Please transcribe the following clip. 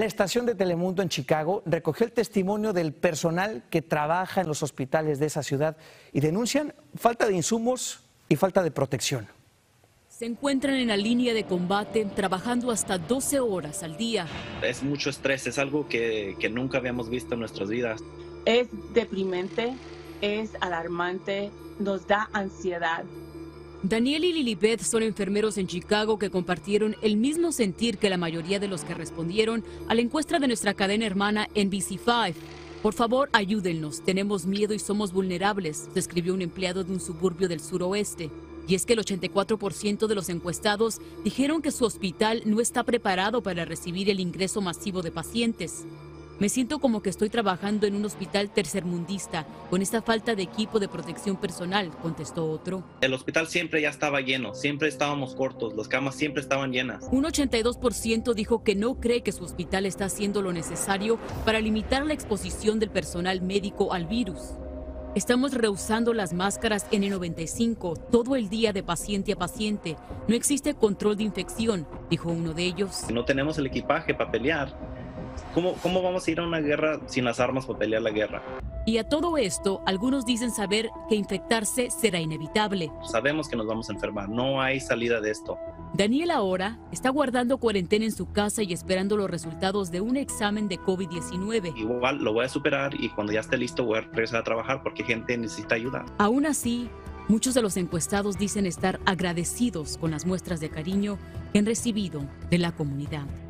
La estación de Telemundo en Chicago recogió el testimonio del personal que trabaja en los hospitales de esa ciudad y denuncian falta de insumos y falta de protección. Se encuentran en la línea de combate trabajando hasta 12 horas al día. Es mucho estrés, es algo que nunca habíamos visto en nuestras vidas. Es deprimente, es alarmante, nos da ansiedad. Daniel y Lilibeth son enfermeros en Chicago que compartieron el mismo sentir que la mayoría de los que respondieron a la encuesta de nuestra cadena hermana NBC5. Por favor, ayúdennos, tenemos miedo y somos vulnerables, describió un empleado de un suburbio del suroeste. Y es que el 84% de los encuestados dijeron que su hospital no está preparado para recibir el ingreso masivo de pacientes. Me siento como que estoy trabajando en un hospital tercermundista, con esta falta de equipo de protección personal, contestó otro. El hospital siempre ya estaba lleno, siempre estábamos cortos, las camas siempre estaban llenas. Un 82% dijo que no cree que su hospital está haciendo lo necesario para limitar la exposición del personal médico al virus. Estamos rehusando las máscaras N95 todo el día de paciente a paciente. No existe control de infección, dijo uno de ellos. No tenemos el equipaje para pelear. ¿Cómo vamos a ir a una guerra sin las armas para pelear la guerra? Y a todo esto, algunos dicen saber que infectarse será inevitable. Sabemos que nos vamos a enfermar, no hay salida de esto. Daniel ahora está guardando cuarentena en su casa y esperando los resultados de un examen de COVID-19. Igual lo voy a superar y cuando ya esté listo voy a regresar a trabajar porque gente necesita ayuda. Aún así, muchos de los encuestados dicen estar agradecidos con las muestras de cariño que han recibido de la comunidad.